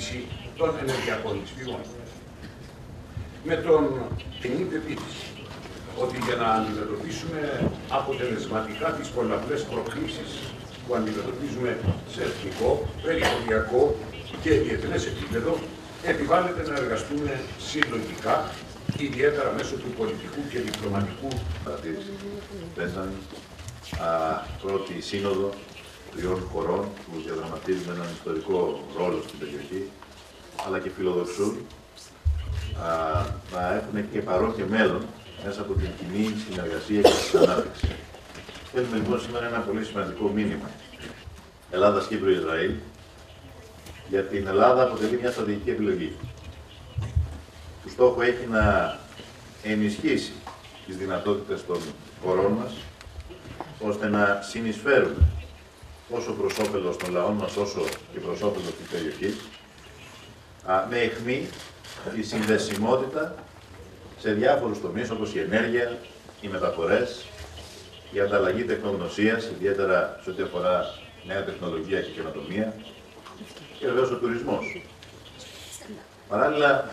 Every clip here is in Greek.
συζήτηση των ενεργειακών της πηγών. Με τον κοινή πεποίθηση ότι για να αντιμετωπίσουμε αποτελεσματικά τις πολλαπλές προκλήσεις που αντιμετωπίζουμε σε εθνικό, περιφερειακό και διεθνές επίπεδο, επιβάλλεται να εργαστούμε συλλογικά, ιδιαίτερα μέσω του πολιτικού και διπλωματικού. Πέσαν πρώτη σύνοδο τριών χωρών που διαδραματίζουν έναν ιστορικό ρόλο στην περιοχή, αλλά και φιλοδοξούν να έχουν και παρόν και μέλλον μέσα από την κοινή συνεργασία και την ανάπτυξη. Θέλουμε λοιπόν σήμερα ένα πολύ σημαντικό μήνυμα. Ελλάδα, Κύπρο, Ισραήλ. Για την Ελλάδα αποτελεί μια στρατηγική επιλογή. Το στόχο έχει να ενισχύσει τις δυνατότητες των χωρών μας, ώστε να συνεισφέρουμε όσο προς όφελος των λαών μας, όσο και προς όφελος της περιοχής, με αιχμή τη συνδεσιμότητα σε διάφορους τομείς, όπως η ενέργεια, οι μεταφορές, η ανταλλαγή τεχνογνωσίας, ιδιαίτερα σε ό,τι αφορά νέα τεχνολογία και καινοτομία, και βεβαίως ο τουρισμός. Παράλληλα,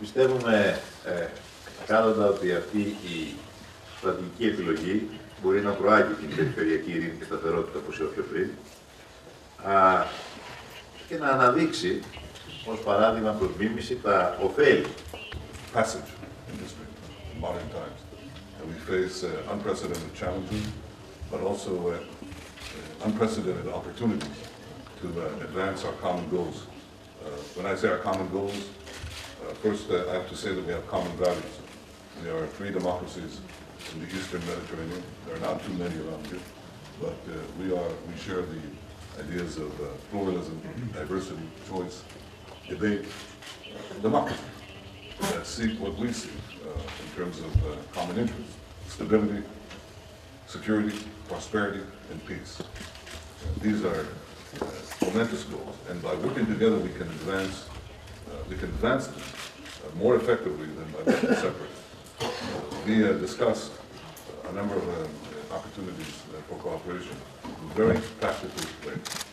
πιστεύουμε κάνοντα ότι αυτή η στρατηγική επιλογή μπορεί να προάγει την περιφερειακή ειρήνη και σταθερότητα, όπως είπα πιο πριν, και να αναδείξει, ως παράδειγμα προς μίμηση, τα ωφέλη. Passage in this modern times. And we face unprecedented challenges, but also unprecedented opportunities to advance our common goals. When I say our common goals, first, I have to say that we have common values. There are three democracies in the Eastern Mediterranean. There are not too many around here, but we share the ideas of pluralism, diversity, choice, debate, democracy that seek what we seek in terms of common interests: stability, security, prosperity, and peace. These are momentous goals, and by working together, we can advance. We can advance them more effectively than by being separate. We discussed a number of opportunities for cooperation in a very practical way.